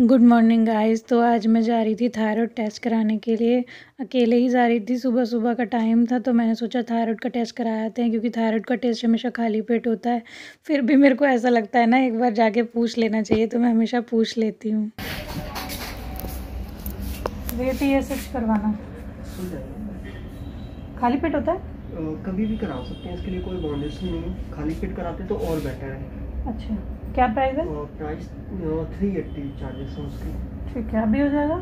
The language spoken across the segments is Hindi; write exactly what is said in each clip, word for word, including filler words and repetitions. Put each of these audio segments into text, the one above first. Good morning guys. तो आज मैं जा रही थी थायराइड टेस्ट कराने के लिए, अकेले ही जा रही थी। सुबह सुबह का टाइम था तो मैंने सोचा थायराइड का टेस्ट करा आते हैं, क्योंकि थायराइड का टेस्ट हमेशा खाली पेट होता है। फिर भी मेरे को ऐसा लगता है ना एक बार जाके पूछ लेना चाहिए, तो मैं हमेशा पूछ लेती हूँ। वेट ये सर्च करवाना खाली पेट होता है, कभी भी करा सकते हैं, इसके लिए कोई बॉन्डेज नहीं। खाली पेट कराते तो और बेटर है। अच्छा, क्या प्राइस है? प्राइस थ्री एट्टी चार्जेस है उसके। ठीक है, अभी हो जाएगा।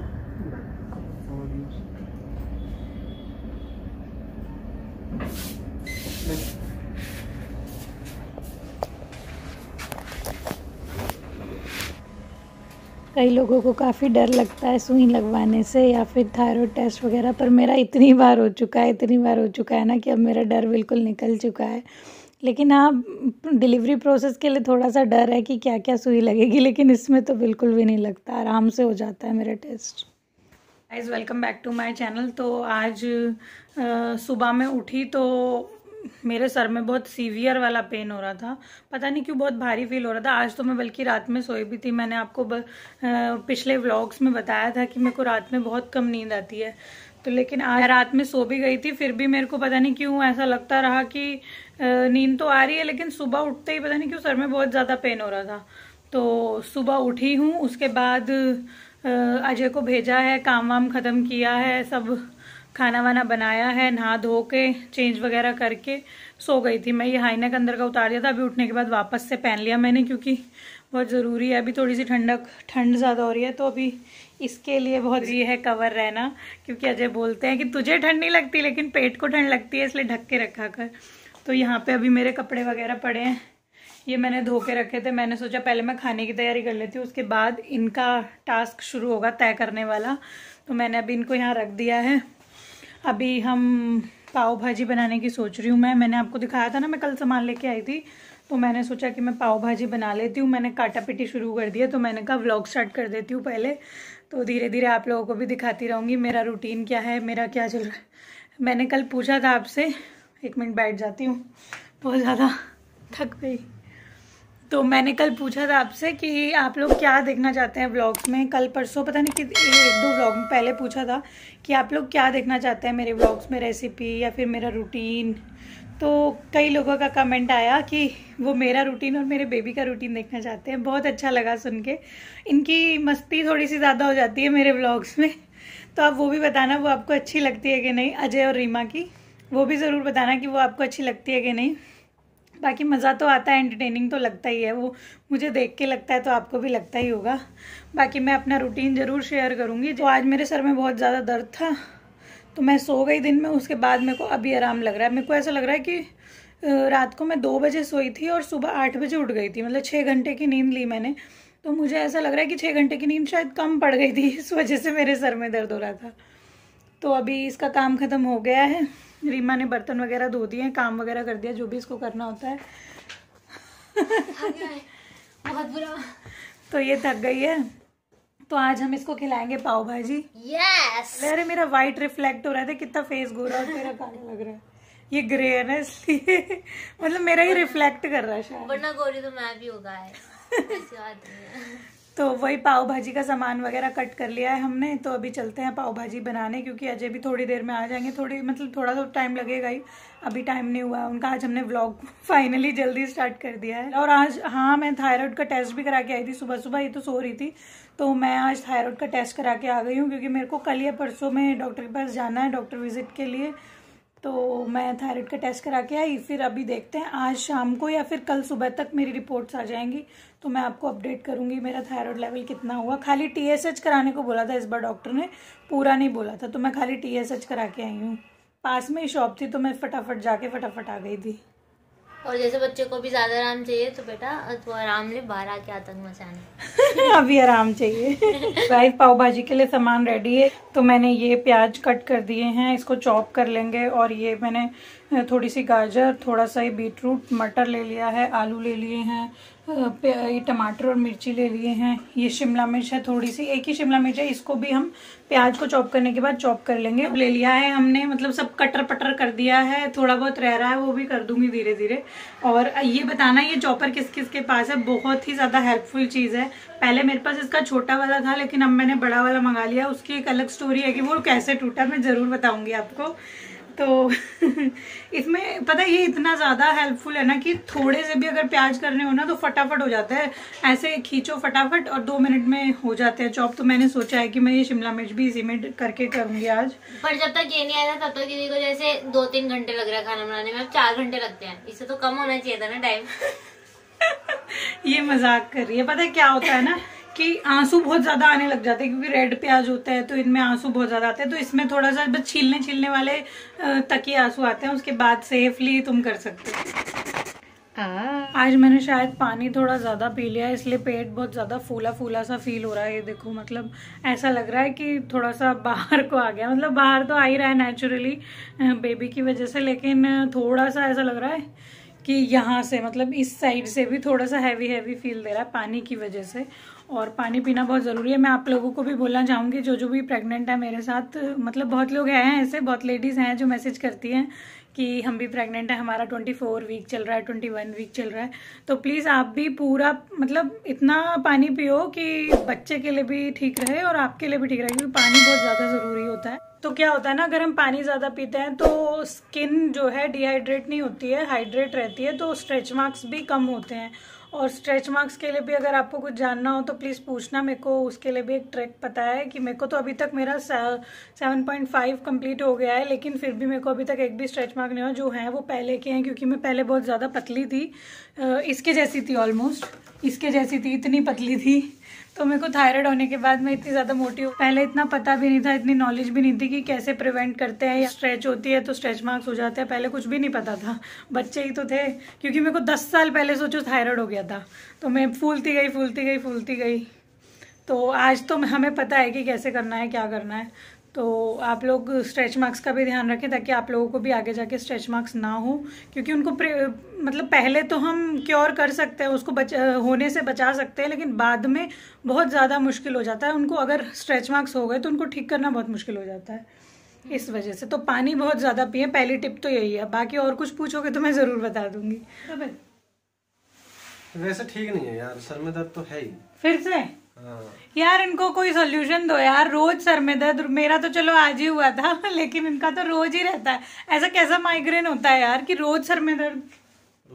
कई लोगों को काफ़ी डर लगता है सुई लगवाने से या फिर थायराइड टेस्ट वगैरह, पर मेरा इतनी बार हो चुका है इतनी बार हो चुका है ना कि अब मेरा डर बिल्कुल निकल चुका है। लेकिन हाँ, डिलीवरी प्रोसेस के लिए थोड़ा सा डर है कि क्या क्या सुई लगेगी, लेकिन इसमें तो बिल्कुल भी नहीं लगता, आराम से हो जाता है मेरा test. Guys welcome back to my channel. तो आज आ, सुबह में उठी तो मेरे सर में बहुत सीवियर वाला पेन हो रहा था, पता नहीं क्यों बहुत भारी फील हो रहा था। आज तो मैं बल्कि रात में सोई भी थी। मैंने आपको ब, आ, पिछले व्लॉग्स में बताया था कि मेरे को रात में बहुत कम नींद आती है, तो लेकिन आज रात में सो भी गई थी, फिर भी मेरे को पता नहीं क्यों ऐसा लगता रहा कि नींद तो आ रही है, लेकिन सुबह उठते ही पता नहीं क्यों सर में बहुत ज़्यादा पेन हो रहा था। तो सुबह उठी हूँ, उसके बाद अजय को भेजा है, काम वाम ख़त्म किया है, सब खाना वाना बनाया है, नहा धो के चेंज वगैरह करके सो गई थी मैं। ये हाईनेक अंदर का उतार दिया था, अभी उठने के बाद वापस से पहन लिया मैंने, क्योंकि बहुत ज़रूरी है। अभी थोड़ी सी ठंडक ठंड ज़्यादा हो रही है, तो अभी इसके लिए बहुत ये है कवर रहना, क्योंकि अजय बोलते हैं कि तुझे ठंड नहीं लगती लेकिन पेट को ठंड लगती है, इसलिए ढक के रखा कर। तो यहाँ पे अभी मेरे कपड़े वगैरह पड़े हैं, ये मैंने धो के रखे थे। मैंने सोचा पहले मैं खाने की तैयारी कर लेती हूँ, उसके बाद इनका टास्क शुरू होगा तय करने वाला। तो मैंने अभी इनको यहाँ रख दिया है। अभी हम पाव भाजी बनाने की सोच रही हूँ मैं। मैंने आपको दिखाया था ना, मैं कल सामान लेके आई थी, तो मैंने सोचा कि मैं पाव भाजी बना लेती हूँ। मैंने काटा पिटी शुरू कर दिया, तो मैंने कहा व्लॉग स्टार्ट कर देती हूँ पहले, तो धीरे धीरे आप लोगों को भी दिखाती रहूँगी मेरा रूटीन क्या है, मेरा क्या चल रहा है। मैंने कल पूछा था आपसे, एक मिनट बैठ जाती हूँ, बहुत ज़्यादा थक गई। तो मैंने कल पूछा था आपसे कि आप लोग क्या देखना चाहते हैं व्लॉग्स में, कल परसों पता नहीं कि एक दो व्लॉग में पहले पूछा था कि आप लोग क्या देखना चाहते हैं मेरे व्लॉग्स में, रेसिपी या फिर मेरा रूटीन। तो कई लोगों का कमेंट आया कि वो मेरा रूटीन और मेरे बेबी का रूटीन देखना चाहते हैं। बहुत अच्छा लगा सुन के, इनकी मस्ती थोड़ी सी ज़्यादा हो जाती है मेरे व्लॉग्स में। तो आप वो भी बताना वो आपको अच्छी लगती है कि नहीं, अजय और रीमा की, वो भी ज़रूर बताना कि वो आपको अच्छी लगती है कि नहीं। बाकी मज़ा तो आता है, एंटरटेनिंग तो लगता ही है, वो मुझे देख के लगता है तो आपको भी लगता ही होगा। बाकी मैं अपना रूटीन ज़रूर शेयर करूँगी। तो आज मेरे सर में बहुत ज़्यादा दर्द था, तो मैं सो गई दिन में, उसके बाद मेरे को अभी आराम लग रहा है। मेरे को ऐसा लग रहा है कि रात को मैं दो बजे सोई थी और सुबह आठ बजे उठ गई थी, मतलब छः घंटे की नींद ली मैंने। तो मुझे ऐसा लग रहा है कि छः घंटे की नींद शायद कम पड़ गई थी, इस वजह से मेरे सर में दर्द हो रहा था। तो अभी इसका काम ख़त्म हो गया है, रीमा ने बर्तन वगैरह धो दिए, काम वगैरह कर दिया जो भी इसको करना होता है। बहुत बुरा। तो ये थक गई है, तो आज हम इसको खिलाएंगे पाव भाजी। यस। अरे मेरा वाइट रिफ्लेक्ट हो रहा था, कितना फेस गोरा और मेरा काला लग रहा है। ये ग्रे है ना, इसलिए मतलब मेरा ही रिफ्लेक्ट कर रहा है शायद, वरना गोरी तो मैं भी होगा है। तो वही पाव भाजी का सामान वगैरह कट कर लिया है हमने, तो अभी चलते हैं पाव भाजी बनाने, क्योंकि अजय भी थोड़ी देर में आ जाएंगे। थोड़ी मतलब थोड़ा तो टाइम लगेगा ही, अभी टाइम नहीं हुआ उनका। आज हमने व्लॉग फाइनली जल्दी स्टार्ट कर दिया है। और आज हाँ, मैं थायराइड का टेस्ट भी करा के आई थी सुबह सुबह, ये तो सो रही थी, तो मैं आज थायराइड का टेस्ट करा के आ गई हूँ, क्योंकि मेरे को कल या परसों में डॉक्टर के पास जाना है डॉक्टर विजिट के लिए। तो मैं थायराइड का टेस्ट करा के आई, फिर अभी देखते हैं आज शाम को या फिर कल सुबह तक मेरी रिपोर्ट्स आ जाएंगी, तो मैं आपको अपडेट करूंगी मेरा थायराइड लेवल कितना हुआ। खाली टीएसएच कराने को बोला था इस बार डॉक्टर ने, पूरा नहीं बोला था, तो मैं खाली टीएसएच करा के आई हूँ। पास में ही शॉप थी, तो मैं फटाफट जाके फटाफट आ गई थी। और जैसे बच्चे को भी ज्यादा आराम चाहिए, तो बेटा तो आराम ले, बाहर आके आतंक मचाना। अभी आराम चाहिए। गाइस पाव भाजी के लिए सामान रेडी है। तो मैंने ये प्याज कट कर दिए हैं, इसको चॉप कर लेंगे, और ये मैंने थोड़ी सी गाजर, थोड़ा सा ये बीटरूट, मटर ले लिया है, आलू ले लिए हैं, ये टमाटर और मिर्ची ले लिए हैं, ये शिमला मिर्च है थोड़ी सी, एक ही शिमला मिर्च है, इसको भी हम प्याज को चॉप करने के बाद चॉप कर लेंगे। ले लिया है हमने, मतलब सब कटर पटर कर दिया है, थोड़ा बहुत रह रहा है वो भी कर दूंगी धीरे धीरे। और ये बताना ये चॉपर किस किस के पास है, बहुत ही ज़्यादा हेल्पफुल चीज़ है। पहले मेरे पास इसका छोटा वाला था लेकिन अब मैंने बड़ा वाला मंगा लिया, उसकी एक अलग स्टोरी है कि वो कैसे टूटा, मैं ज़रूर बताऊँगी आपको। तो इसमें पता है ये इतना ज़्यादा हेल्पफुल है ना कि थोड़े से भी अगर प्याज करने हो ना तो फटाफट हो जाता है, ऐसे खींचो फटाफट और दो मिनट में हो जाते हैं चॉप। तो मैंने सोचा है कि मैं ये शिमला मिर्च भी इसी में करके करूँगी आज। पर जब तक ये नहीं आया था तब तक दीदी को जैसे दो तीन घंटे लग रहा है खाना बनाने में, अब चार घंटे लगते हैं, इससे तो कम होना चाहिए था ना टाइम। ये मजाक कर रही है, पता है क्या होता है ना कि आंसू बहुत ज़्यादा आने लग जाते हैं क्योंकि रेड प्याज होता है तो इनमें आंसू बहुत ज़्यादा आते हैं, तो इसमें थोड़ा सा बस छीलने छीलने वाले तक ही आंसू आते हैं, उसके बाद सेफली तुम कर सकते हो। आज मैंने शायद पानी थोड़ा ज़्यादा पी लिया है इसलिए पेट बहुत ज़्यादा फूला फूला सा फील हो रहा है। ये देखो, मतलब ऐसा लग रहा है कि थोड़ा सा बाहर को आ गया, मतलब बाहर तो आ ही रहा है नेचुरली बेबी की वजह से, लेकिन थोड़ा सा ऐसा लग रहा है कि यहाँ से मतलब इस साइड से भी थोड़ा सा हैवी हैवी फील दे रहा है पानी की वजह से। और पानी पीना बहुत ज़रूरी है। मैं आप लोगों को भी बोलना चाहूँगी जो जो भी प्रेग्नेंट है मेरे साथ, मतलब बहुत लोग हैं ऐसे, बहुत लेडीज़ हैं जो मैसेज करती हैं कि हम भी प्रेग्नेंट है, हमारा चौबीस वीक चल रहा है, इक्कीस वीक चल रहा है, तो प्लीज़ आप भी पूरा मतलब इतना पानी पियो कि बच्चे के लिए भी ठीक रहे और आपके लिए भी ठीक रहे, क्योंकि पानी बहुत ज़्यादा ज़रूरी होता है। तो क्या होता है ना, अगर हम पानी ज़्यादा पीते हैं तो स्किन जो है डिहाइड्रेट नहीं होती है, हाइड्रेट रहती है, तो स्ट्रेच मार्क्स भी कम होते हैं। और स्ट्रेच मार्क्स के लिए भी अगर आपको कुछ जानना हो तो प्लीज़ पूछना, मेरे को उसके लिए भी एक ट्रिक पता है कि मेरे को तो अभी तक मेरा सेवन पॉइंट फाइव कंप्लीट हो गया है लेकिन फिर भी मेरे को अभी तक एक भी स्ट्रेच मार्क नहीं हुआ, जो है वो पहले के हैं क्योंकि मैं पहले बहुत ज़्यादा पतली थी, इसके जैसी थी, ऑलमोस्ट इसके जैसी थी, इतनी पतली थी। तो मेरे को थायराइड होने के बाद मैं इतनी ज़्यादा मोटी हूँ, पहले इतना पता भी नहीं था, इतनी नॉलेज भी नहीं थी कि कैसे प्रिवेंट करते हैं, या स्ट्रेच होती है तो स्ट्रेच मार्क्स हो जाते हैं, पहले कुछ भी नहीं पता था, बच्चे ही तो थे। क्योंकि मेरे को दस साल पहले सोचो थायराइड हो गया था, तो मैं फूलती गई फूलती गई फूलती गई, तो आज तो हमें पता है कि कैसे करना है, क्या करना है। तो आप लोग स्ट्रेच मार्क्स का भी ध्यान रखें ताकि आप लोगों को भी आगे जाके स्ट्रेच मार्क्स ना हो, क्योंकि उनको मतलब पहले तो हम क्योर कर सकते हैं, उसको बच होने से बचा सकते हैं, लेकिन बाद में बहुत ज़्यादा मुश्किल हो जाता है उनको। अगर स्ट्रेच मार्क्स हो गए तो उनको ठीक करना बहुत मुश्किल हो जाता है, इस वजह से तो पानी बहुत ज़्यादा पिए, पहली टिप तो यही है। बाकी और कुछ पूछोगे तो मैं ज़रूर बता दूँगी। वैसे ठीक नहीं है यार, सर में दर्द तो है ही फिर से यार, इनको कोई सोल्यूशन दो यार। रोज सर में दर्द, मेरा तो चलो आज ही हुआ था लेकिन इनका तो रोज ही रहता है। ऐसा कैसा माइग्रेन होता है यार कि रोज सर में दर्द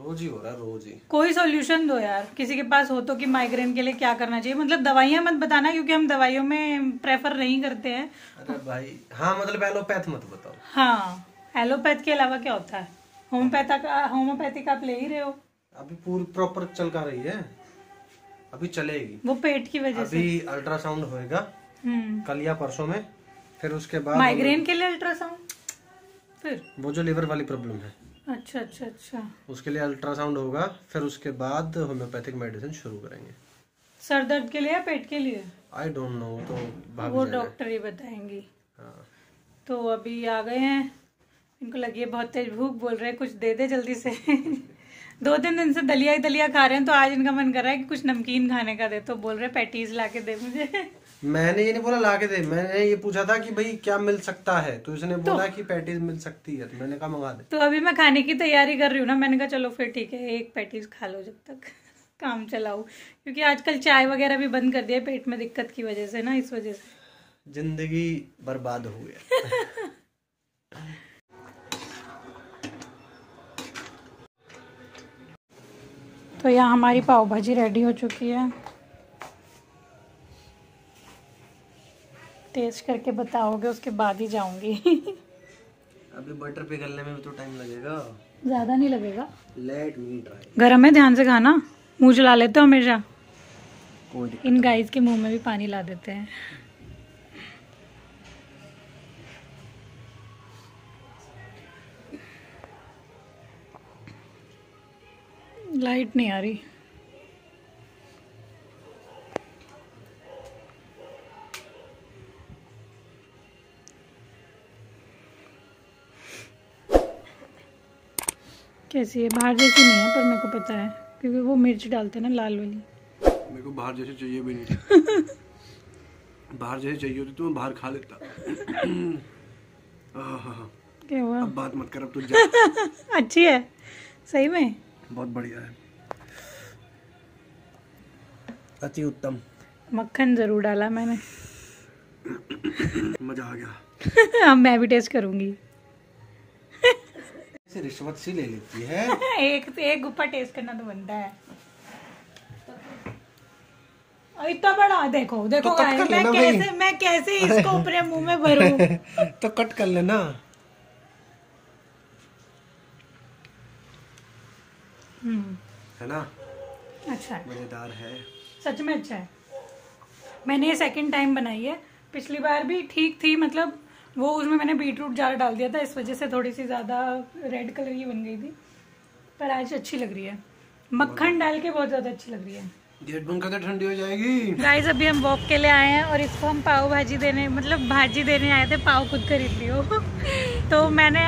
रोज ही हो रहा है, रोज ही। कोई सोल्यूशन दो यार किसी के पास हो तो कि माइग्रेन के लिए क्या करना चाहिए, मतलब दवाइयाँ मत बताना क्योंकि हम दवाइयों में प्रेफर नहीं करते हैं। अरे भाई हाँ, मतलब एलोपैथ मत बताओ। हाँ, एलोपैथ के अलावा क्या होता है, होम्योपैथ होम्योपैथिक आप ले ही रहे हो अभी, पूरी प्रॉपर चल का रही है अभी, चलेगी वो पेट की वजह से। अभी अल्ट्रासाउंड होएगा कल या परसों में, फिर उसके बाद माइग्रेन के लिए अल्ट्रासाउंड, फिर वो जो लीवर वाली प्रॉब्लम है। अच्छा अच्छा अच्छा, उसके लिए अल्ट्रासाउंड होगा, फिर उसके बाद होम्योपैथिक मेडिसिन शुरू करेंगे। सर दर्द के लिए या पेट के लिए, आई डोंट नो, तो वो डॉक्टर ही बताएंगी। हाँ। तो अभी आ गए हैं, इनको लगी है बहुत तेज भूख, बोल रहे हैं कुछ दे दे जल्दी से। दो तीन दिन से दलिया ही दलिया खा रहे हैं, तो आज इनका मन कर रहा है कि कुछ नमकीन खाने का दे, तो बोल रहे पैटीज ला के दे मुझे। मैंने ये नहीं बोला ला के दे, मैंने ये पूछा था कि भाई क्या मिल सकता है, तो इसने तो बोला कि पैटीज मिल सकती है, तो मैंने कहा मंगा दे। तो अभी मैं खाने की तैयारी कर रही हूँ ना, मैंने कहा चलो फिर ठीक है एक पैटीज खा लो जब तक काम चलाऊ, क्योंकि आजकल चाय वगैरह भी बंद कर दिया पेट में दिक्कत की वजह से ना, इस वजह से जिंदगी बर्बाद हो गया। तो यहाँ हमारी पाव भाजी रेडी हो चुकी है, टेस्ट करके बताओगे उसके बाद ही जाऊंगी। अभी बटर पिघलने में भी तो टाइम लगेगा, ज्यादा नहीं लगेगा। Let me try. गरम है, ध्यान से खाना, मुंह जला लेते हो हमेशा, इन गाइस के मुंह में भी पानी ला देते हैं। लाइट नहीं आ रही, जैसी है, बाहर जैसी नहीं है पर मेरे को पता है क्योंकि वो मिर्च डालते हैं ना लाल वाली। मेरे को बाहर जैसी चाहिए भी नहीं बाहर जैसी चाहिए होती तो मैं बाहर खा लेता क्या हुआ? अब बात मत कर, अब तू जा अच्छी है, सही में बहुत बढ़िया है, अति उत्तम। मक्खन जरूर डाला मैंने मजा आ गया अब मैं भी टेस्ट करूंगी ऐसे रिश्वत सी ले लेती है एक एक गुप्पा टेस्ट करना तो बनता है। इतना बड़ा देखो देखो तो मैं कैसे मैं कैसे इसको अपने मुंह में भरूं तो कट कर लेना। हम्म, है ना? अच्छा है, मजेदार है, सच में अच्छा है। मैंने ये सेकंड टाइम बनाई है, पिछली बार भी ठीक थी, मतलब वो उसमें मैंने बीटरूट ज़्यादा डाल दिया था, इस वजह से थोड़ी सी ज़्यादा रेड कलर की बन गई थी, पर आज अच्छी लग रही है, मक्खन डाल के बहुत ज़्यादा अच्छी लग रही है। गेट बंद करके ठंडी हो जाएगी। गाइस अभी हम वॉक के लिए आए हैं और इसको हम पाव भाजी देने, मतलब भाजी देने आए थे, पाव खुद खरीद लियो तो मैंने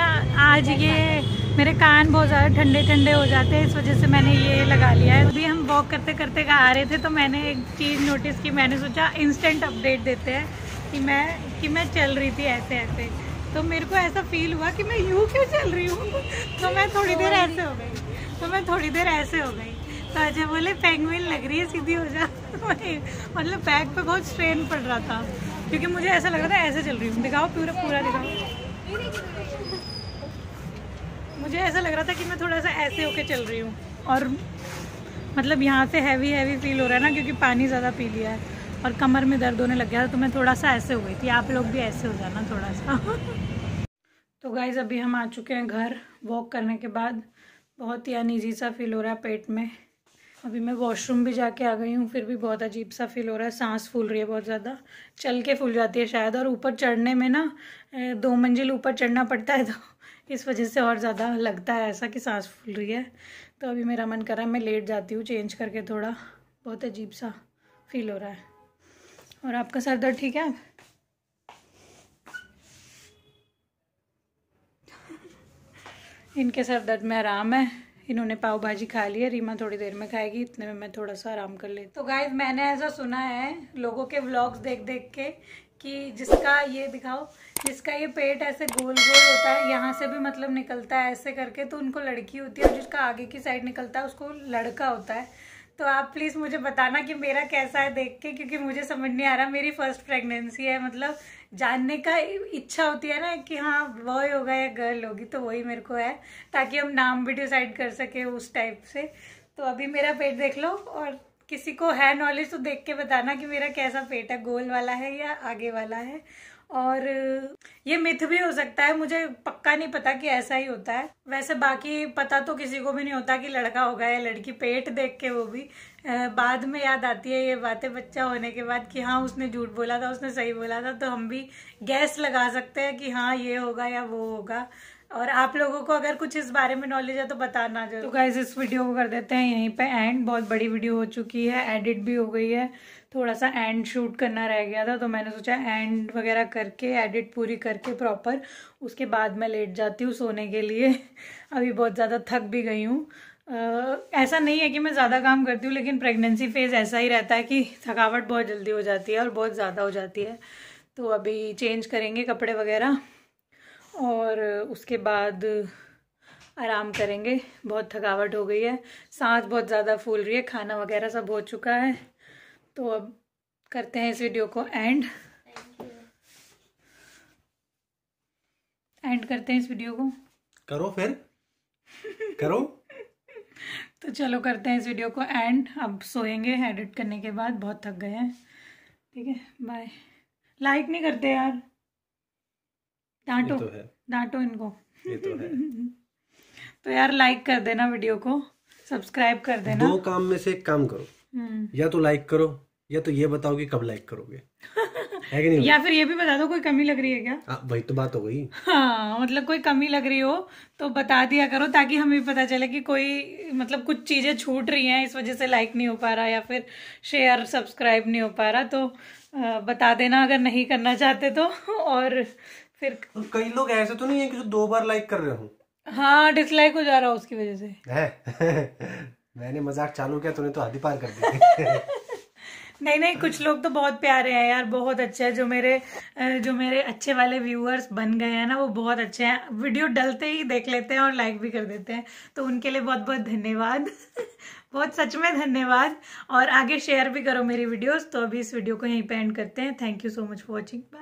आज ये, मेरे कान बहुत ज़्यादा ठंडे ठंडे हो जाते हैं, इस वजह से मैंने ये लगा लिया है। अभी हम वॉक करते करते आ रहे थे तो मैंने एक चीज़ नोटिस की, मैंने सोचा इंस्टेंट अपडेट देते हैं कि मैं कि मैं चल रही थी ऐसे ऐसे, तो मेरे को ऐसा फील हुआ कि मैं यूँ क्यों चल रही हूँ तो मैं थोड़ी देर ऐसे हो गई तो मैं थोड़ी देर ऐसे हो गई तो अच्छा बोले पेंगुइन लग रही है, सीधी हो जा मतलब बैग पे बहुत स्ट्रेन पड़ रहा था क्योंकि मुझे ऐसा लग रहा था ऐसे चल रही हूँ। दिखाओ पूरा पूरा दिखाओ। मुझे ऐसा लग रहा था कि मैं थोड़ा सा ऐसे होके चल रही हूँ और मतलब यहाँ से हैवी हैवी फील हो रहा है ना, क्योंकि पानी ज़्यादा पी लिया है और कमर में दर्द होने लग गया था, तो मैं थोड़ा सा ऐसे हो गई थी। आप लोग भी ऐसे हो जाना थोड़ा सा तो गाइज़ अभी हम आ चुके हैं घर वॉक करने के बाद, बहुत ही अनईजी सा फील हो रहा है पेट में। अभी मैं वॉशरूम भी जाके आ गई हूँ, फिर भी बहुत अजीब सा फील हो रहा है, सांस फूल रही है बहुत ज़्यादा, चल के फूल जाती है शायद, और ऊपर चढ़ने में ना दो मंजिल ऊपर चढ़ना पड़ता है तो इस वजह से और ज़्यादा लगता है ऐसा कि सांस फूल रही है। तो अभी मेरा मन कर रहा है मैं लेट जाती हूँ चेंज करके, थोड़ा बहुत अजीब सा फील हो रहा है। और आपका सर दर्द ठीक है? इनके सर दर्द में आराम है, इन्होंने पाव भाजी खा ली है, रीमा थोड़ी देर में खाएगी, इतने में मैं थोड़ा सा आराम कर लेती। तो गाइज मैंने ऐसा सुना है लोगों के व्लॉग्स देख देख के कि जिसका ये दिखाओ जिसका ये पेट ऐसे गोल गोल होता है, यहाँ से भी मतलब निकलता है ऐसे करके, तो उनको लड़की होती है, और जिसका आगे की साइड निकलता है उसको लड़का होता है। तो आप प्लीज़ मुझे बताना कि मेरा कैसा है देख के, क्योंकि मुझे समझ नहीं आ रहा, मेरी फर्स्ट प्रेगनेंसी है, मतलब जानने का इच्छा होती है ना कि हाँ बॉय होगा या गर्ल होगी, तो वही मेरे को है, ताकि हम नाम भी डिसाइड कर सके उस टाइप से। तो अभी मेरा पेट देख लो, और किसी को है नॉलेज तो देख के बताना कि मेरा कैसा पेट है, गोल वाला है या आगे वाला है। और ये मिथ भी हो सकता है, मुझे पक्का नहीं पता कि ऐसा ही होता है, वैसे बाकी पता तो किसी को भी नहीं होता कि लड़का होगा या लड़की, पेट देख के वो भी बाद में याद आती है ये बातें बच्चा होने के बाद कि हाँ उसने झूठ बोला था, उसने सही बोला था, तो हम भी गैस लगा सकते हैं कि हाँ ये होगा या वो होगा। और आप लोगों को अगर कुछ इस बारे में नॉलेज है तो बताना जरूर। तो गाइज इस वीडियो को कर देते हैं यहीं पे एंड, बहुत बड़ी वीडियो हो चुकी है, एडिट भी हो गई है, थोड़ा सा एंड शूट करना रह गया था, तो मैंने सोचा एंड वगैरह करके एडिट पूरी करके प्रॉपर उसके बाद मैं लेट जाती हूँ सोने के लिए। अभी बहुत ज़्यादा थक भी गई हूँ, ऐसा नहीं है कि मैं ज़्यादा काम करती हूँ, लेकिन प्रेगनेंसी फेज़ ऐसा ही रहता है कि थकावट बहुत जल्दी हो जाती है और बहुत ज़्यादा हो जाती है। तो अभी चेंज करेंगे कपड़े वगैरह और उसके बाद आराम करेंगे, बहुत थकावट हो गई है, सांस बहुत ज़्यादा फूल रही है, खाना वगैरह सब हो चुका है, तो अब करते हैं इस वीडियो को एंड एंड करते हैं इस वीडियो को करो फिर करो तो चलो करते हैं इस वीडियो को एंड, अब सोएंगे एडिट करने के बाद, बहुत थक गए हैं। ठीक है, बाय। लाइक नहीं करते यार, डांटो तो डांटो इनको ये तो है तो यार लाइक कर देना वीडियो को, सब्सक्राइब कर देना। दो काम में से एक काम करो, या तो लाइक करो या तो ये बताओ कि कब लाइक करोगे है कि नहीं, या फिर ये भी बता दो कोई कमी लग रही है क्या। आ, वही तो बात हो गई। हाँ मतलब कोई कमी लग रही हो तो बता दिया करो, ताकि हमें भी पता चले कि कोई मतलब कुछ चीजें छूट रही हैं, इस वजह से लाइक नहीं हो पा रहा या फिर शेयर सब्सक्राइब नहीं हो पा रहा, तो आ, बता देना अगर नहीं करना चाहते तो। और फिर कई लोग ऐसे तो नहीं है कि जो दो बार लाइक कर रहे हो, हाँ, डिसलाइक हो जा रहा उसकी वजह से है। मैंने मजाक चालू किया, तूने तो हद ही पार कर दी। नहीं नहीं, कुछ लोग तो बहुत प्यारे हैं यार, बहुत अच्छे हैं। जो मेरे जो मेरे अच्छे वाले व्यूअर्स बन गए हैं ना, वो बहुत अच्छे हैं। वीडियो डलते ही देख लेते हैं और लाइक भी कर देते हैं, तो उनके लिए बहुत बहुत धन्यवाद। बहुत सच में धन्यवाद। और आगे शेयर भी करो मेरी वीडियोस। तो अभी इस वीडियो को यहीं पे एंड करते हैं। Thank you so much for watching.